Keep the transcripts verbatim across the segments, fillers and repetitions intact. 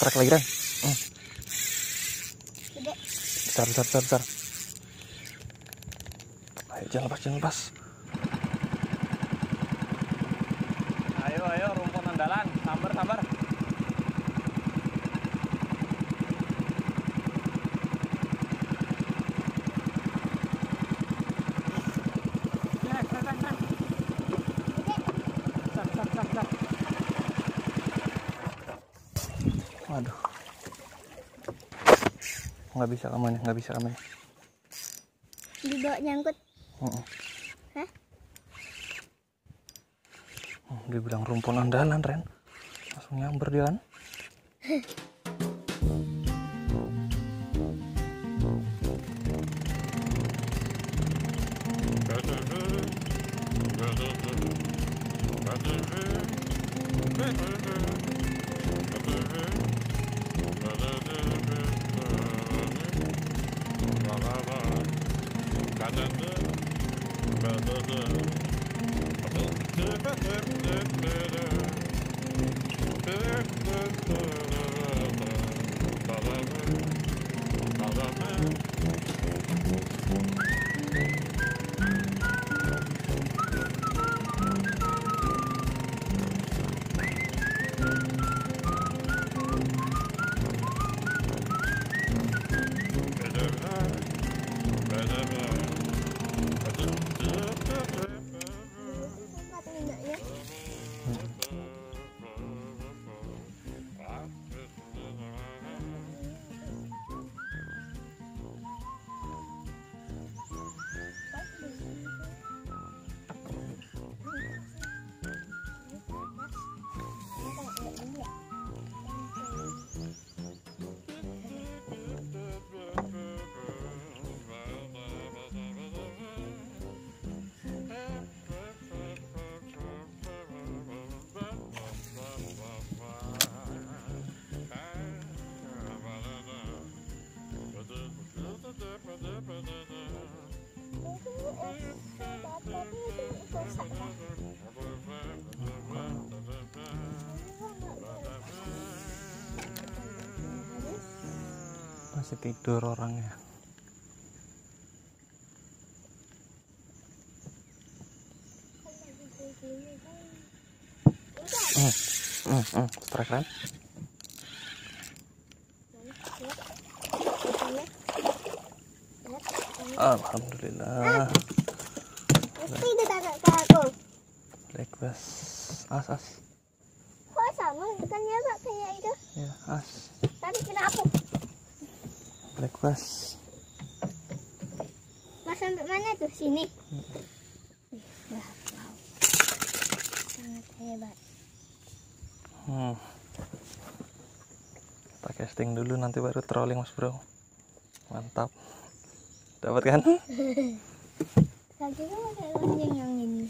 Trek lagi kan? Hmm. Besar, besar, besar, besar. Ayo, jangan lepas, jangan lepas. Ayo, ayo, rumput andalan. Sabar, sabar. Aduh, nggak bisa kamu nih, nggak bisa kamu nih. Dibawa nyangkut. Uh-uh. Hah? Hmm, dia bilang rumpun andalan, Ren. Langsung nyamber dia kan. Masih tidur orangnya. Hmm, hmm, hmm, strike kan? Alhamdulillah. Itu ditarik ke aku. Request as as. Kok sama ikannya Pak kayak itu? Ya, as. Tapi kenapa? Request. Mas sampai mana tuh? Sini. Wah, wow. Sangat hebat. Hmm. Kita casting dulu nanti baru trolling Mas Bro. Mantap. Dapat kan? Lagi tuh pakai lonceng yang ini.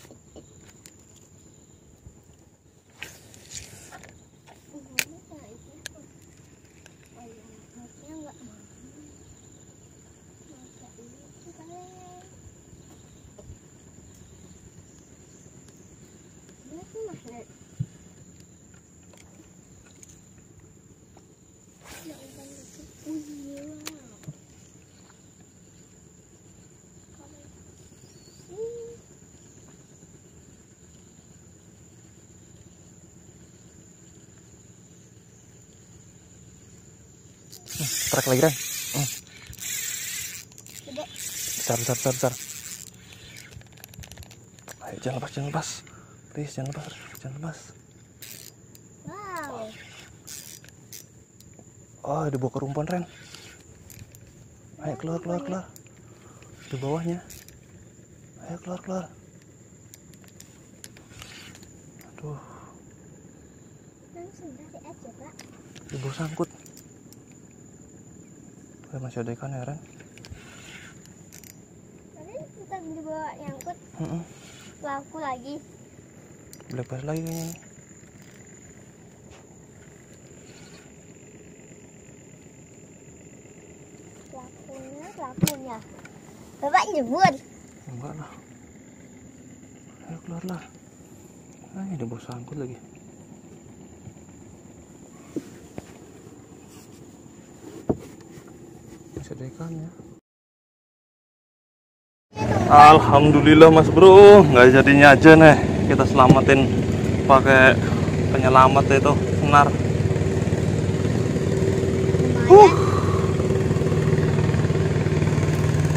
Trek lagi kan? Hmm. Besar, besar, besar, besar. Ayo, jangan lepas, jangan lepas. Please, jangan lepas, jangan lepas. Wow. Oh, dibawa ke rumpon, Ren. Ayo, keluar, keluar, keluar. Di bawahnya. Ayo, keluar, keluar. Aduh. Langsung dari aja, Pak. Dibawa sangkut. Masih ada ikan ya, Ren? Tadi kita dibawa nyangkut. Mm-mm. Laku lagi. Lepas lagi kayaknya. Lakunya, lakunya. Bapak nyebut. Enggak lah. Ayo keluarlah. Ayo, ada bos sangkut lagi. masih ada ikannya. Alhamdulillah mas bro, nggak jadinya aja nih kita selamatin pakai penyelamat itu senar. Huh.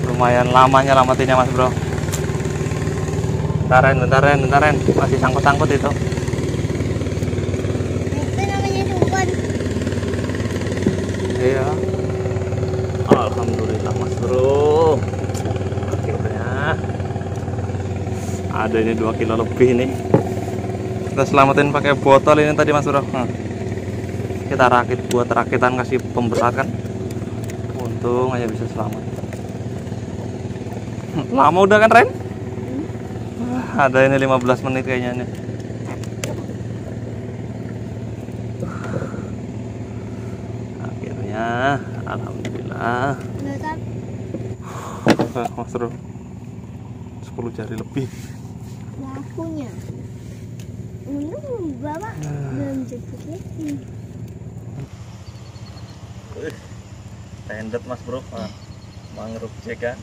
Lumayan lamanya lamatinnya mas bro. Bentaran, bentaran, bentaran, masih sangkut-sangkut itu. Itu namanya sungkon. Iya. Alhamdulillah mas bro. Adanya dua kilo lebih nih. Kita selamatin pakai botol ini tadi mas bro. Nah, kita rakit buat rakitan, kasih pemberat kan. Untung aja bisa selamat. Lama udah kan Ren? Hmm. Ada ini lima belas menit kayaknya nih. Akhirnya alhamdulillah. Nah, mas bro, sepuluh jari lebih. Lakunya belum bawa, belum jepit lagi. Wih, tendet mas bro, nah, mangrove cek kan,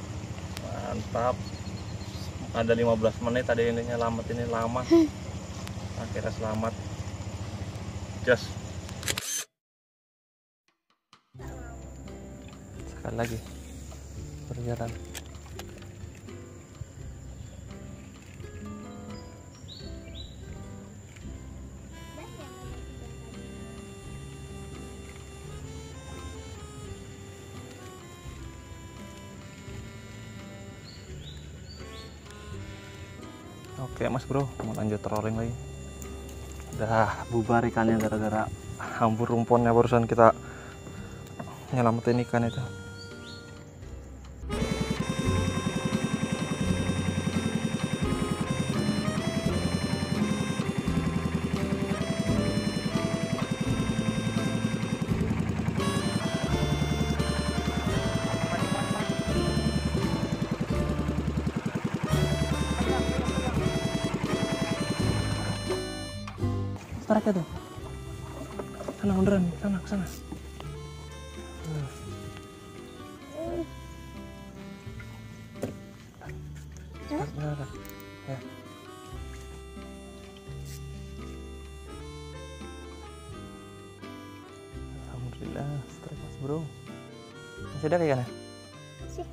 mantap. Ada lima belas menit tadi ini nyelamat, ini lama. Akhirnya selamat, just. Sekali lagi perjalanan. Oke mas bro, mau lanjut trolling lagi. Udah bubar ikannya gara-gara hambur rumpunnya barusan kita nyelamatin ikan itu. Tarik itu, sana munduran, sana ke sana. Hmm. Tarik, tarik, ya. Alhamdulillah, strike mas bro. Masih ada kayaknya? Masih.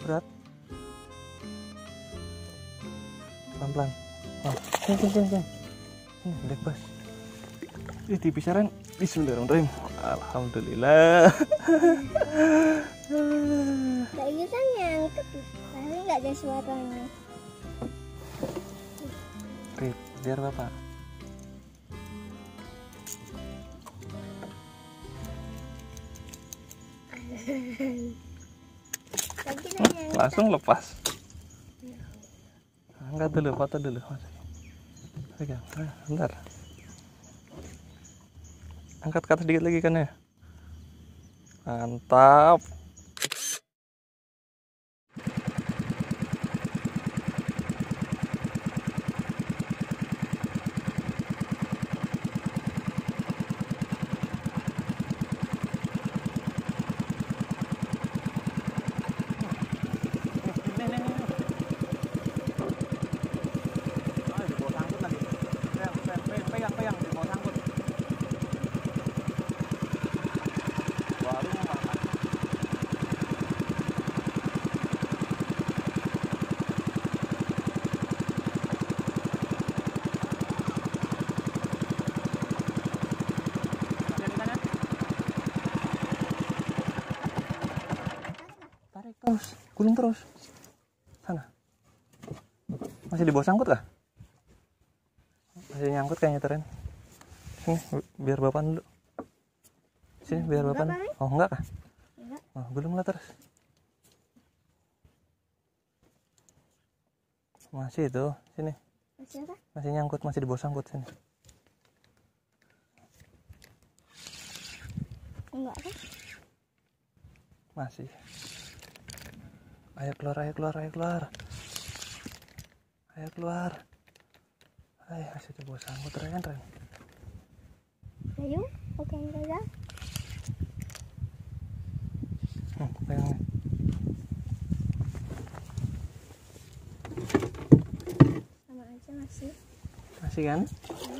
Berat. Pelan-pelan. Sini, sini, sini, sini. Udah pas. Ih, tipis Ren. Bismillahirrahmanirrahim. Alhamdulillah. Kayak gitu nyangkut, tapi nggak ada suaranya. Rip, biar bapak. Hmm, langsung lepas. Angkat dulu, foto dulu. Pegang, bentar. Angkat ke atas sedikit lagi ikannya. Mantap. Terus, gulung terus. Sana. Masih di bawah sangkut kah? Masih nyangkut kayaknya Teren. Sini, biar bapak dulu. Sini, biar bapak. Oh, enggak kah? Enggak. Oh, gulunglah terus. Masih itu, sini. Masih apa? Masih nyangkut, masih di bawah sangkut sini. Enggak kan? Masih. Ayo keluar, ayo keluar, ayo keluar. Ayo keluar. Ayo, masih coba sangkut Ren, Ren. Ayo, oke, enggak. Nah, pegangan. Sama aja masih. Masih kan? Ya.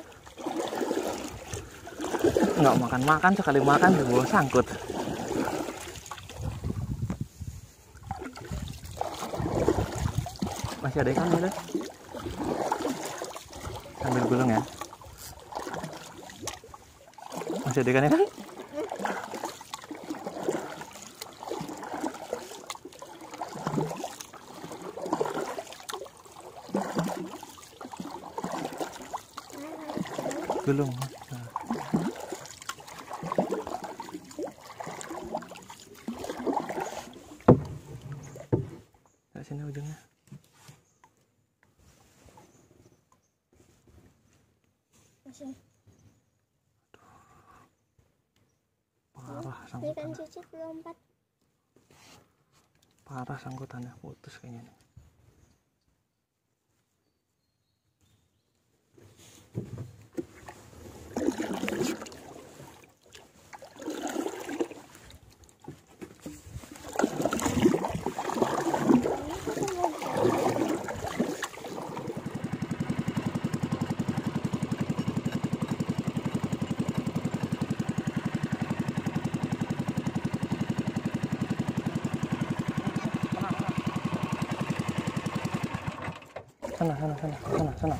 Nggak makan-makan, sekali makan udah bawa sangkut. Masih ada ikan ya? Ambil gulung ya. Masih ada ikannya kan? Gulung. Dari sini ujungnya. Masih. Parah sangkutannya. Ikan cucu lompat. Parah sangkutannya, putus kayaknya nih. Sana, sana, sana, sana, sana.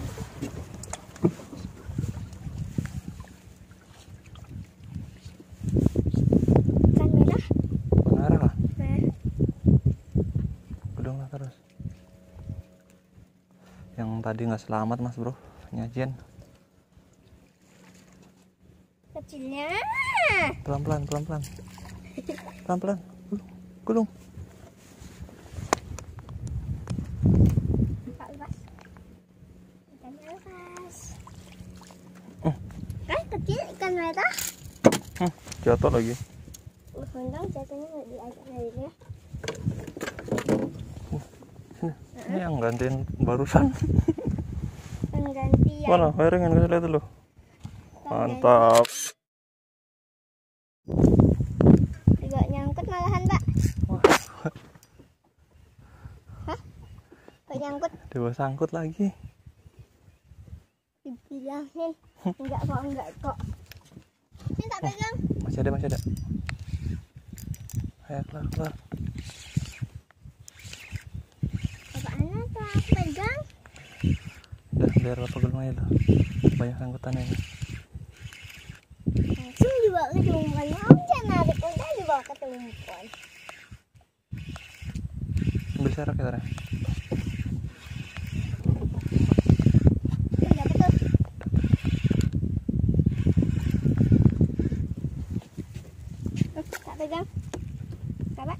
Ikan merah? Merah lah. Merah. Gedung lah terus. Yang tadi nggak selamat mas bro, penyajian. Kecilnya. Pelan pelan, pelan pelan, pelan pelan, gulung. Kecil ikan merah. Hmm, jatuh lagi. Untung jatuhnya nggak diajak lagi ya. Uh, sini, uh-huh. Ini yang gantiin barusan. Penggantian. Mana wiringan kasih lihat dulu. Mantap. Tidak nyangkut malahan pak. Hah? Tidak nyangkut? Dewa sangkut lagi. Dibilangin enggak kok, enggak kok. Ini tak pegang. Masih ada, masih ada. Ayo keluar, keluar. Bapak anak tak pegang. Udah biar bapak gulung aja loh. Banyak angkutannya ini. Langsung dibawa ke tumpuan. Mau jangan narik unta dibawa ke tumpuan. Ambil serak ya, Tara. Pegang, kawan.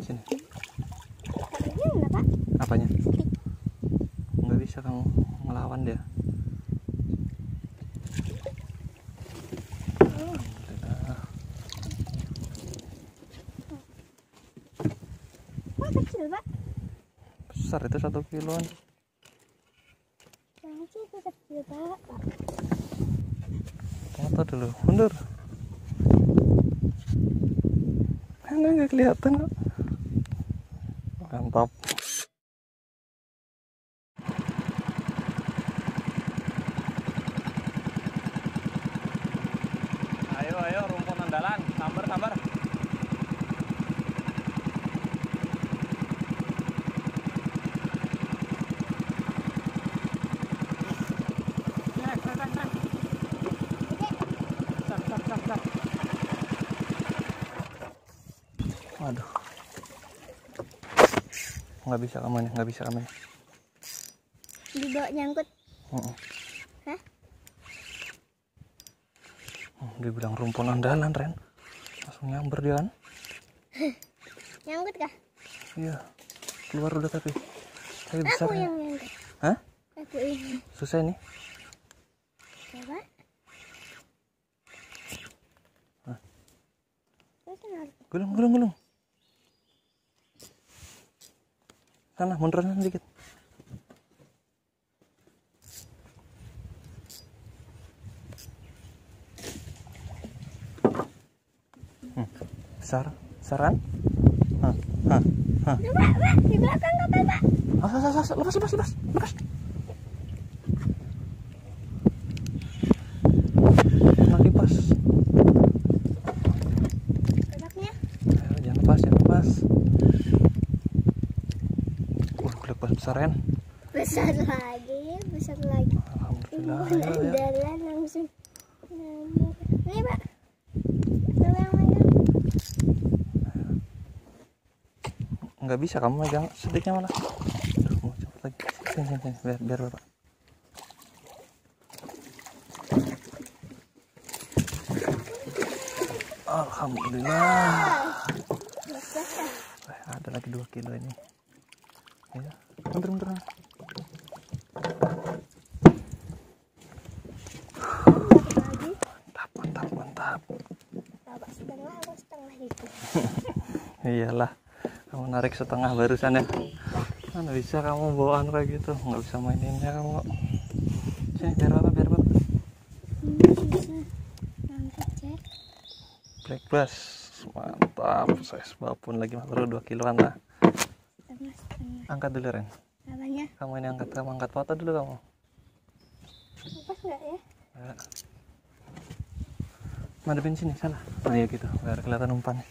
Sini. Apanya? Nggak bisa kamu ngelawan dia. Besar itu satu kiloan. Foto dulu, mundur. Mana nggak kelihatan kok. Mantap. Ayo ayo rumput andalan, sabar sabar. Aduh, nggak bisa kamu nih, nggak bisa kamu nih. Dibawa nyangkut. Uh-uh. Hah? Oh, dia bilang rumpun andalan, Ren. Langsung nyamber dia kan? Nyangkut kah? Iya, keluar udah tapi. Tapi besar. Aku yang nyangkut. Hah? Aku yang. Susah nih. Coba. Hah? Gulung, gulung, gulung. Sana, munduran sedikit. Hmm. Besar, besaran. Hah, hah, hah. Di belakang kata Pak. Ah, ah, ah, lepas, lepas, lepas, lepas. Besaran. Besar lagi, besar lagi. Alhamdulillah. Alhamdulillah langsung. Ini Pak. Enggak bisa kamu megang sedikitnya malah. Aduh, mau cepet lagi. Sini, sini, sini. Biar, biar Bapak. Alhamdulillah. Wah, ada lagi dua kilo ini. Ya. Bentar-bentar. Mantap, mantap, mantap. Bapak setengah atau setengah itu? Iyalah, kamu narik setengah barusan ya. Mana bisa kamu bawaan kayak gitu? Nggak bisa maininnya kamu. Sini, biar apa, biar apa? Black bass, mantap. Saya sebapun lagi baru dua kiloan lah. Angkat dulu Ren. Apanya? Kamu ini angkat, kamu angkat foto dulu kamu. Lepas nggak ya? Nggak. Madepin sini sana. Nah ya gitu, biar kelihatan umpannya.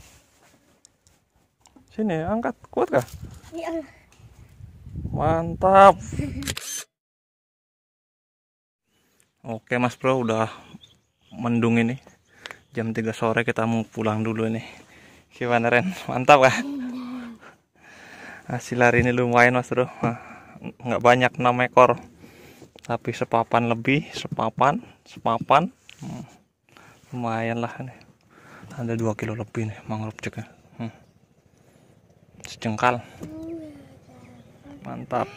Sini angkat, kuat kah? Iya. Mantap. Oke Mas Bro, udah mendung ini. jam tiga sore kita mau pulang dulu nih. Gimana Ren? Mantap kah? Hasil hari ini lumayan Mas Bro, nah, nggak banyak, enam ekor, tapi sepapan lebih, sepapan, sepapan, hmm, lumayan lah nih, ada dua kilo lebih nih mangrove ceknya, hmm. Sejengkal, mantap.